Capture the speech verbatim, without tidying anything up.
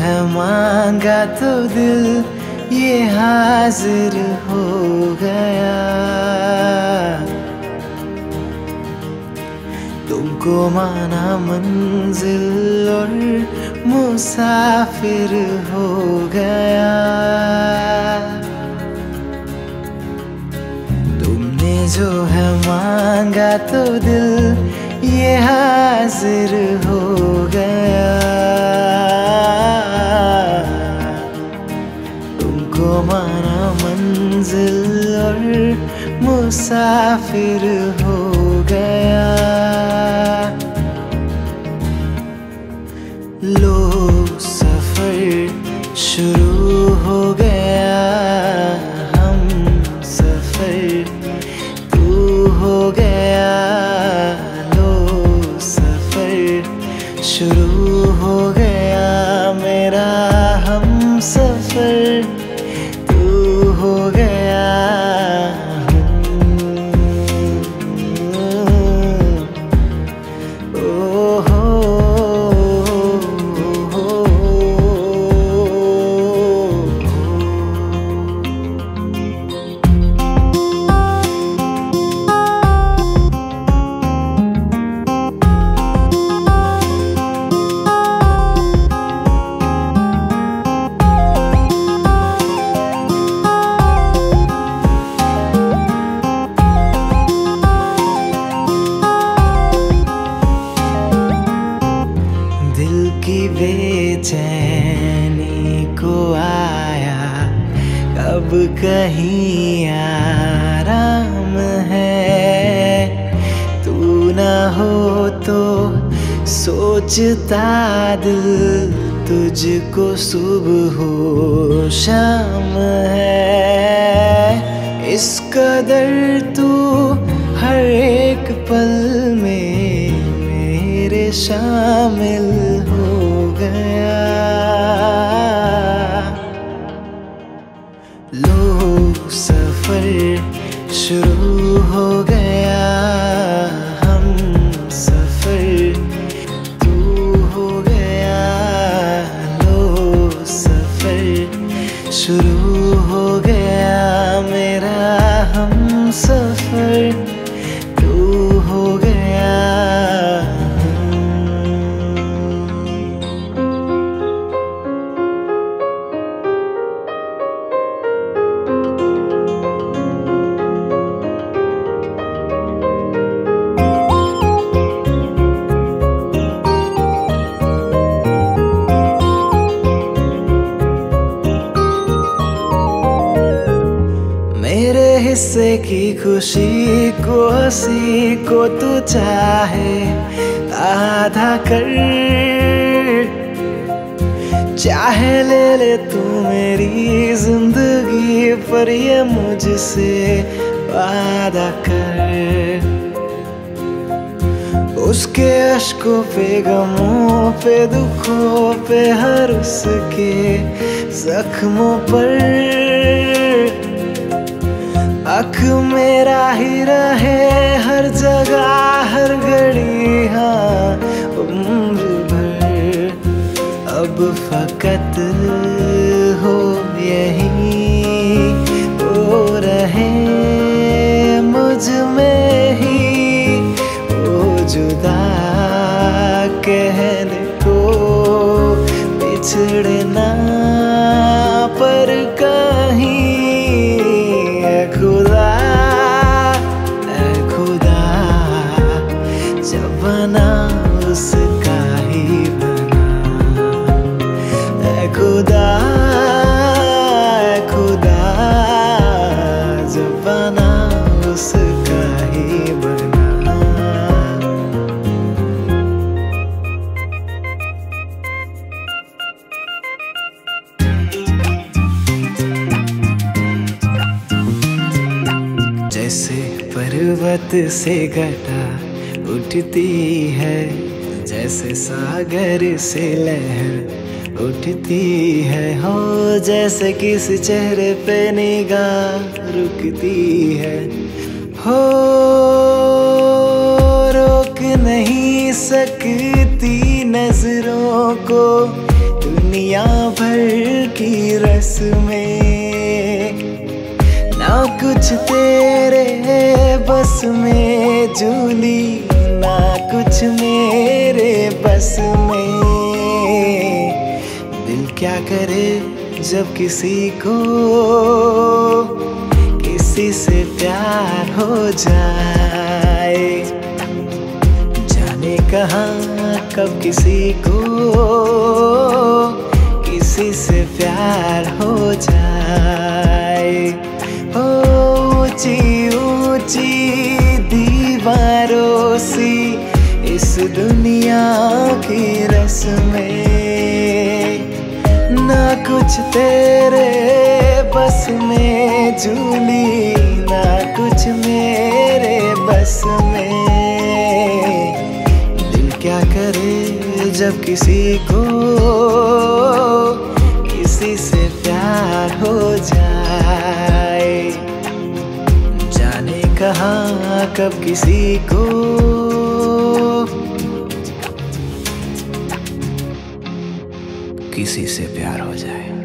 है मांगा तो दिल ये हाजिर हो गया। तुमको माना मंजिल और मुसाफिर हो गया। तुमने जो है मांगा तो दिल ये हाजिर हो गया। तुमको माना मंजिल और मुसाफिर हो गया। लो सफर शुरू हो गया, हम सफर तू हो गया। लो सफर शुरू हो गया, मेरा हम सफर तू हो गया। की बेचैनी को आया अब कहीं आराम है। तू ना हो तो सोचता दिल तुझको सुबह हो शाम है। इस कदर तू हर एक पल में मेरे शामिल हो गया। लो सफर शुरू हो गया, हम सफर तू हो गया। लो सफर शुरू हो गया, मेरा हम सफर तू हो गया। हिस्से की खुशी को हंसी को तू चाहे आधा कर, चाहे ले ले तू मेरी जिंदगी पर ये मुझसे वादा कर। उसके अश्कों पे गमों पे दुखों पे हर उसके जख्मों पर आँख मेरा ही रहे हर जगह हर घड़ी, हाँ उम्र भर। अब फकत हो यही हो रहे मुझ में ही, वो जुदा कहने को बिछड़ना पर कहीं। खुदा ऐ खुदा जब बना उसका ही बना। ऐ खुदा ऐ खुदा जब बना उसका ही बना। पर्वत से घटा उठती है, जैसे सागर से लहर उठती है। हो जैसे किस चेहरे पे निगाह रुकती है, हो रोक नहीं सकती नजरों को। दुनिया भर की रस्में ना कुछ तेरे बस में झूली ना कुछ मेरे बस में। दिल क्या करे जब किसी को किसी से प्यार हो जाए, जाने कहाँ कब किसी को किसी से प्यार हो जाए। ऊंची ऊंची दीवारों सी इस दुनिया की रस्में ना कुछ तेरे बस में झूली ना कुछ मेरे बस में। दिल क्या करे जब किसी को किसी से प्यार हो जाए, जाने कहाँ कब किसी को। किसी से प्यार हो जाए।